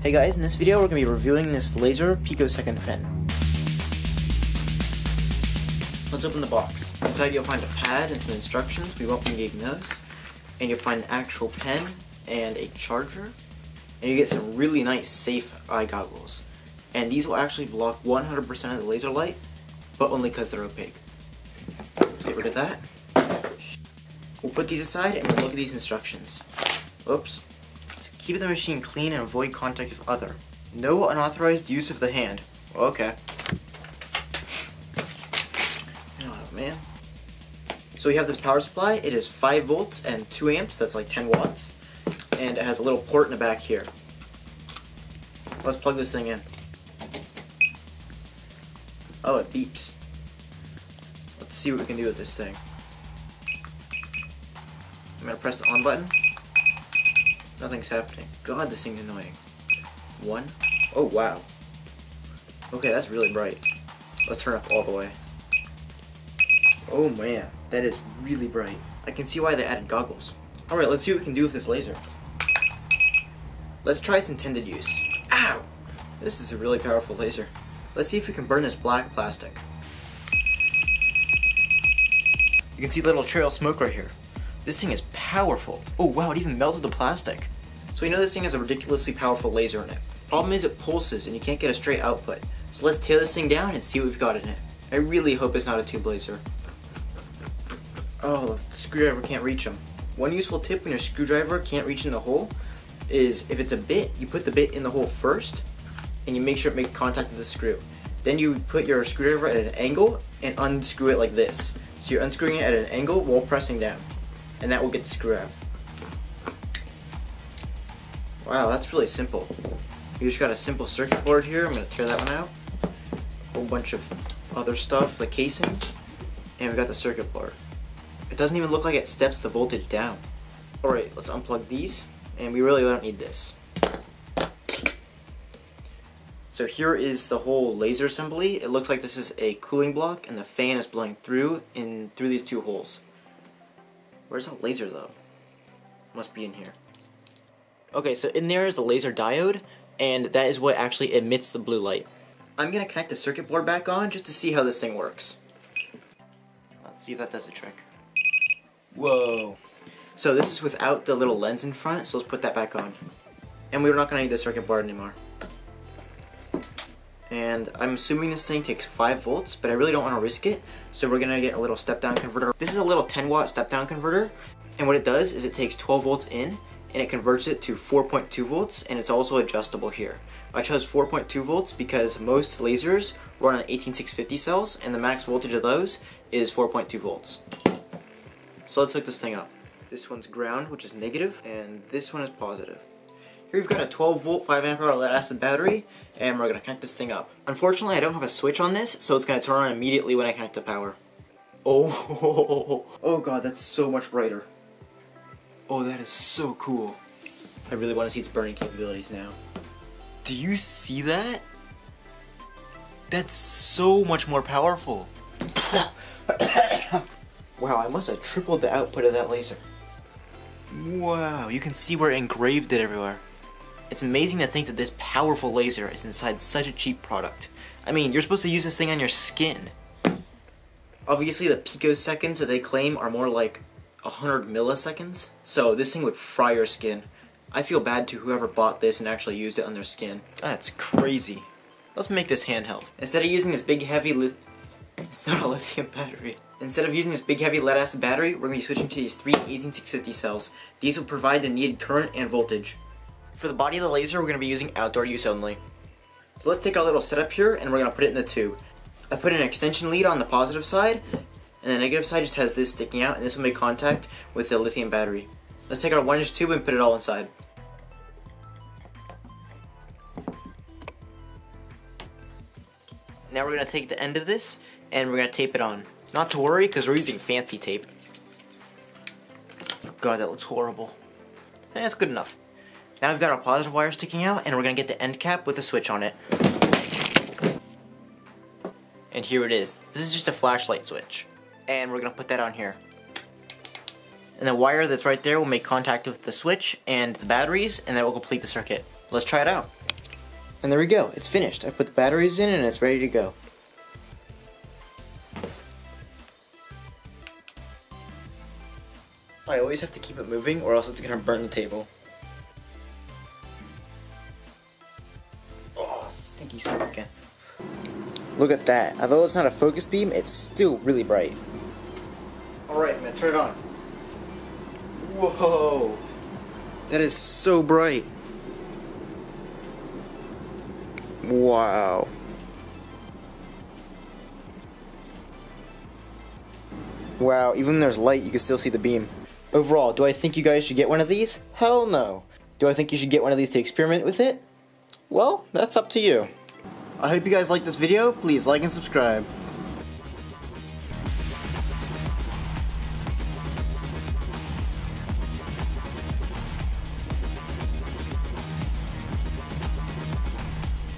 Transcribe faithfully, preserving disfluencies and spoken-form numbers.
Hey guys, in this video we're going to be reviewing this laser picosecond pen. Let's open the box. Inside you'll find a pad and some instructions. We won't be needing those. And you'll find an actual pen and a charger. And you get some really nice safe eye goggles. And these will actually block one hundred percent of the laser light, but only because they're opaque. Let's get rid of that. We'll put these aside and we'll look at these instructions. Oops. Keep the machine clean and avoid contact with other. No unauthorized use of the hand. Okay. Oh man. So we have this power supply. It is five volts and two amps. That's like ten watts. And it has a little port in the back here. Let's plug this thing in. Oh, it beeps. Let's see what we can do with this thing. I'm gonna press the on button. Nothing's happening. God, this thing's annoying. One. Oh, wow. Okay, that's really bright. Let's turn up all the way. Oh, man. That is really bright. I can see why they added goggles. Alright, let's see what we can do with this laser. Let's try its intended use. Ow! This is a really powerful laser. Let's see if we can burn this black plastic. You can see the little trail of smoke right here. This thing is powerful. Oh wow, it even melted the plastic. So we know this thing has a ridiculously powerful laser in it. Problem is it pulses and you can't get a straight output. So let's tear this thing down and see what we've got in it. I really hope it's not a tube laser. Oh, the screwdriver can't reach them. One useful tip when your screwdriver can't reach in the hole is if it's a bit, you put the bit in the hole first and you make sure it makes contact with the screw. Then you put your screwdriver at an angle and unscrew it like this. So you're unscrewing it at an angle while pressing down. And that will get the screw out. Wow, that's really simple. We just got a simple circuit board here. I'm going to tear that one out. A whole bunch of other stuff, the casing, and we got the circuit board. It doesn't even look like it steps the voltage down. Alright, let's unplug these, and we really don't need this. So here is the whole laser assembly. It looks like this is a cooling block, and the fan is blowing through in through these two holes. Where's that laser though? Must be in here. Okay, so in there is a laser diode, and that is what actually emits the blue light. I'm gonna connect the circuit board back on just to see how this thing works. Let's see if that does the trick. Whoa. So this is without the little lens in front, so let's put that back on. And we're not gonna need the circuit board anymore. And I'm assuming this thing takes five volts, but I really don't want to risk it, so we're going to get a little step-down converter. This is a little ten watt step-down converter, and what it does is it takes twelve volts in, and it converts it to four point two volts, and it's also adjustable here. I chose four point two volts because most lasers run on eighteen six fifty cells, and the max voltage of those is four point two volts. So let's hook this thing up. This one's ground, which is negative, and this one is positive. Here we've got a twelve volt, five amp hour lead acid battery, and we're going to connect this thing up. Unfortunately, I don't have a switch on this, so it's going to turn on immediately when I connect the power. Oh, oh god, that's so much brighter. Oh, that is so cool. I really want to see its burning capabilities now. Do you see that? That's so much more powerful. Wow, I must have tripled the output of that laser. Wow, you can see where it engraved it everywhere. It's amazing to think that this powerful laser is inside such a cheap product. I mean, you're supposed to use this thing on your skin. Obviously, the picoseconds that they claim are more like one hundred milliseconds, so this thing would fry your skin. I feel bad to whoever bought this and actually used it on their skin. That's crazy. Let's make this handheld. Instead of using this big heavy lith- It's not a lithium battery. Instead of using this big heavy lead acid battery, we're going to be switching to these three eighteen six fifty cells. These will provide the needed current and voltage. For the body of the laser, we're going to be using outdoor use only. So let's take our little setup here and we're going to put it in the tube. I put an extension lead on the positive side, and the negative side just has this sticking out, and this will make contact with the lithium battery. Let's take our one inch tube and put it all inside. Now we're going to take the end of this and we're going to tape it on. Not to worry, because we're using fancy tape. God, that looks horrible. Eh, that's good enough. Now we've got our positive wire sticking out, and we're going to get the end cap with a switch on it. And here it is. This is just a flashlight switch. And we're going to put that on here. And the wire that's right there will make contact with the switch and the batteries, and that will complete the circuit. Let's try it out. And there we go, it's finished. I put the batteries in and it's ready to go. I always have to keep it moving or else it's going to burn the table. Oh, stinky stuff again. Look at that. Although it's not a focus beam, it's still really bright. Alright, I'm going to turn it on. Whoa! That is so bright. Wow. Wow, even when there's light, you can still see the beam. Overall, do I think you guys should get one of these? Hell no. Do I think you should get one of these to experiment with it? Well, that's up to you. I hope you guys liked this video. Please like and subscribe.